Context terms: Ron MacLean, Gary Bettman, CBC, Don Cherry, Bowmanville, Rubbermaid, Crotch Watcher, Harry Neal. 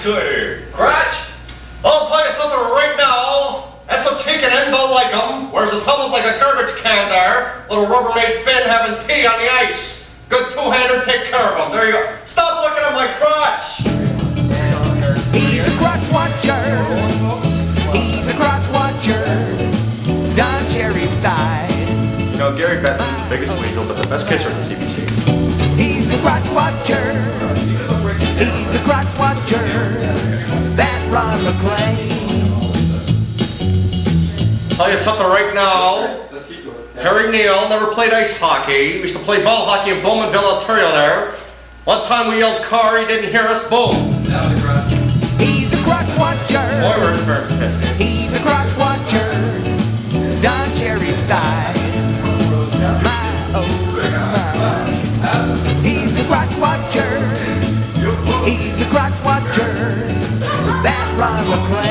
scooter. Cratch, I'll tell you something right now. That's some chicken and don't like him. Wears his helmet like a garbage can there. Little Rubbermaid Finn having tea on the ice. Good two-hander, take care of him. There you go. Stop looking at my crotch. He's a crotch watcher. He's a crotch watcher. Don Cherry's died. You know, Gary Bettman's the biggest weasel, but the best kisser in the CBC. He's a crotch watcher. He's a crotch watcher, that Ron MacLean. Tell you something right now. Harry Neal never played ice hockey. We used to play ball hockey in Bowmanville, Ontario there. One time we yelled car, he didn't hear us, boom. He's a crotch watcher. Boy, we're his parents pissed. He's a crotch watcher. Don Cherry's died. My, oh, my. He's a crotch watcher. He's a crotch watcher, that Ron MacLean.